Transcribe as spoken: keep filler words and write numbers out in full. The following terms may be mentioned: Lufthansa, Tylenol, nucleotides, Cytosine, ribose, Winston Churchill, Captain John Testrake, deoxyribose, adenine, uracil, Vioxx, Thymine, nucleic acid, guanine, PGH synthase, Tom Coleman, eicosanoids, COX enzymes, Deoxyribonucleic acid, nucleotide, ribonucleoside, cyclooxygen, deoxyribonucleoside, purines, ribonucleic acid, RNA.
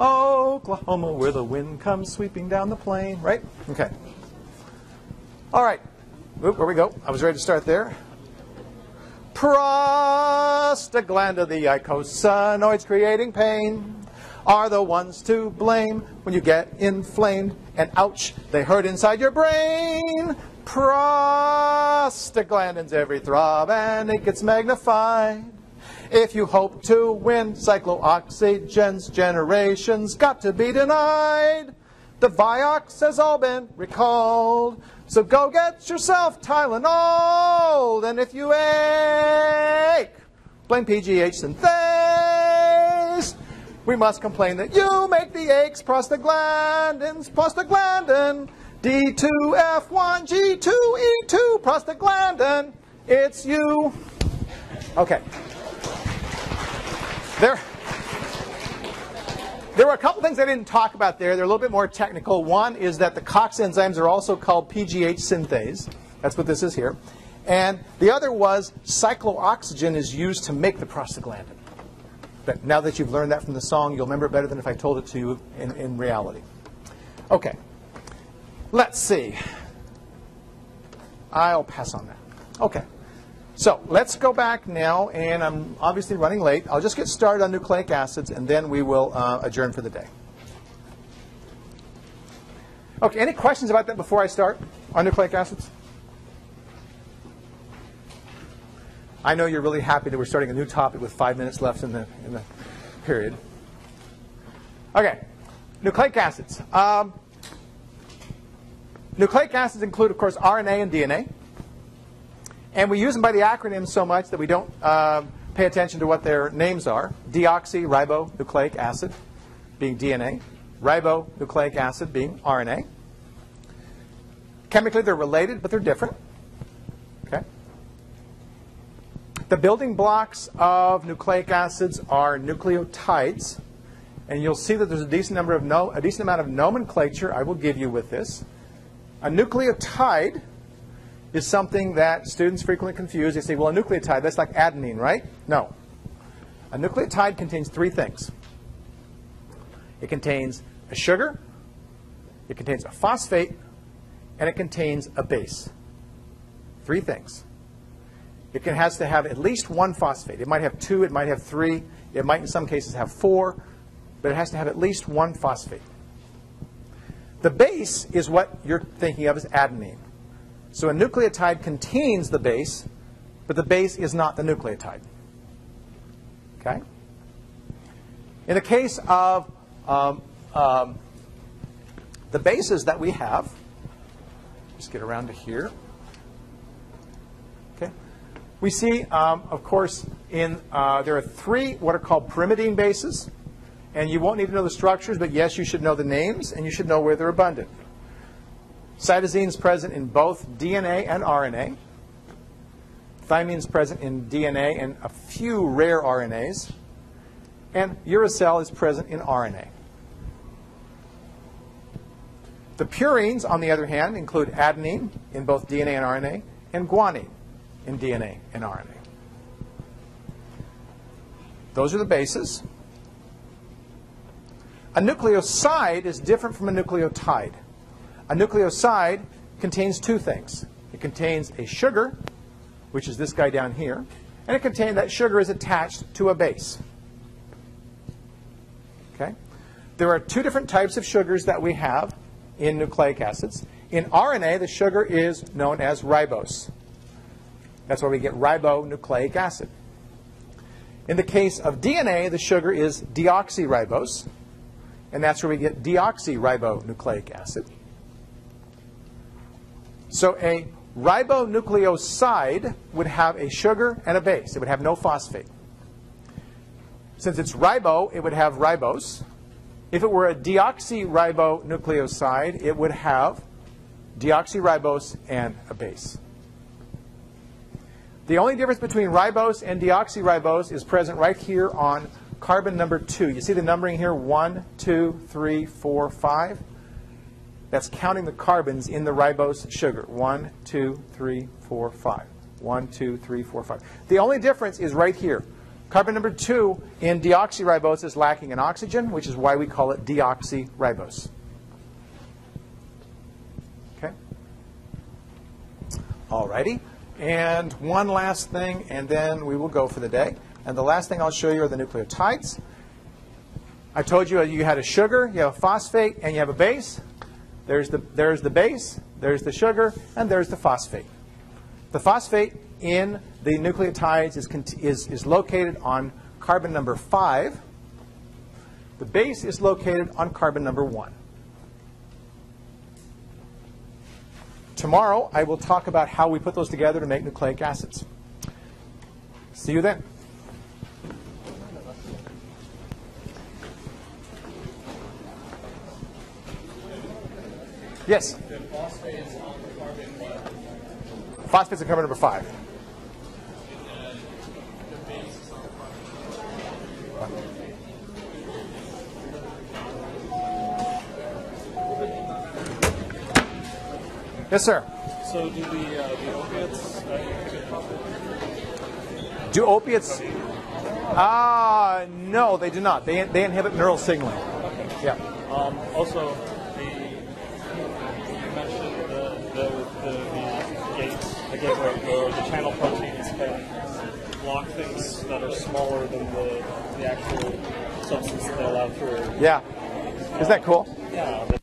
Oklahoma, where the wind comes sweeping down the plain, right? Okay. All right. Oop, where we go? I was ready to start there. Prostaglandin, the eicosanoids creating pain, are the ones to blame when you get inflamed. And ouch, they hurt inside your brain. Prostaglandin's every throb, and it gets magnified. If you hope to win, cyclooxygen's generation's got to be denied. The Vioxx has all been recalled. So go get yourself Tylenol. And if you ache, blame P G H synthase. We must complain that you make the aches. Prostaglandins, prostaglandin. D two F one G two E two, prostaglandin. It's you. Okay. There, there were a couple things I didn't talk about there. They're a little bit more technical. One is that the COX enzymes are also called P G H synthase. That's what this is here. And the other was cyclooxygen is used to make the prostaglandin. But now that you've learned that from the song, you'll remember it better than if I told it to you in, in reality. Okay. Let's see. I'll pass on that. Okay. So let's go back now, and I'm obviously running late. I'll just get started on nucleic acids, and then we will uh, adjourn for the day. Okay, any questions about that before I start on nucleic acids? I know you're really happy that we're starting a new topic with five minutes left in the, in the period. Okay, nucleic acids. Um, nucleic acids include, of course, R N A and D N A. And we use them by the acronym so much that we don't uh, pay attention to what their names are. Deoxyribonucleic acid being D N A, ribonucleic acid being R N A. Chemically, they're related, but they're different. Okay. The building blocks of nucleic acids are nucleotides. And you'll see that there's a decent, number of no, a decent amount of nomenclature I will give you with this. A nucleotide is something that students frequently confuse. They say, well, a nucleotide, that's like adenine, right? No. A nucleotide contains three things. It contains a sugar, it contains a phosphate, and it contains a base. Three things. It can, has to have at least one phosphate. It might have two, it might have three, it might in some cases have four, but it has to have at least one phosphate. The base is what you're thinking of as adenine. So a nucleotide contains the base, but the base is not the nucleotide. Okay? In the case of um, um, the bases that we have, just get around to here. Okay? We see, um, of course, in uh, there are three what are called pyrimidine bases. And you won't need to know the structures, but yes, you should know the names, and you should know where they're abundant. Cytosine is present in both D N A and R N A. Thymine is present in D N A and a few rare R N As. And uracil is present in R N A. The purines, on the other hand, include adenine in both D N A and R N A, and guanine in D N A and R N A. Those are the bases. A nucleoside is different from a nucleotide. A nucleoside contains two things. It contains a sugar, which is this guy down here, and it contains that sugar is attached to a base. Okay? There are two different types of sugars that we have in nucleic acids. In R N A, the sugar is known as ribose. That's where we get ribonucleic acid. In the case of D N A, the sugar is deoxyribose, and that's where we get deoxyribonucleic acid. So a ribonucleoside would have a sugar and a base. It would have no phosphate. Since it's ribo, it would have ribose. If it were a deoxyribonucleoside, it would have deoxyribose and a base. The only difference between ribose and deoxyribose is present right here on carbon number two. You see the numbering here? One, two, three, four, five. That's counting the carbons in the ribose sugar. One, two, three, four, five. One, two, three, four, five. The only difference is right here. Carbon number two in deoxyribose is lacking in oxygen, which is why we call it deoxyribose. Okay? Alrighty. And one last thing, and then we will go for the day. And the last thing I'll show you are the nucleotides. I told you you had a sugar, you have a phosphate, and you have a base. There's the, there's the base, there's the sugar, and there's the phosphate. The phosphate in the nucleotides is, is, is located on carbon number five. The base is located on carbon number one. Tomorrow, I will talk about how we put those together to make nucleic acids. See you then. Yes? The phosphate is on carbon what? Phosphate is on carbon number five. And uh, the base is on carbon number. Yes, sir? So do the, uh, the opiates... Uh, do opiates... Ah, uh, no, they do not. They, they inhibit neural signaling. Okay. Yeah. Um, also... The, the, the gates, the gateway, the, the channel proteins can block things that are smaller than the, the actual substance that they allow through. Yeah. Isn't that cool? Yeah.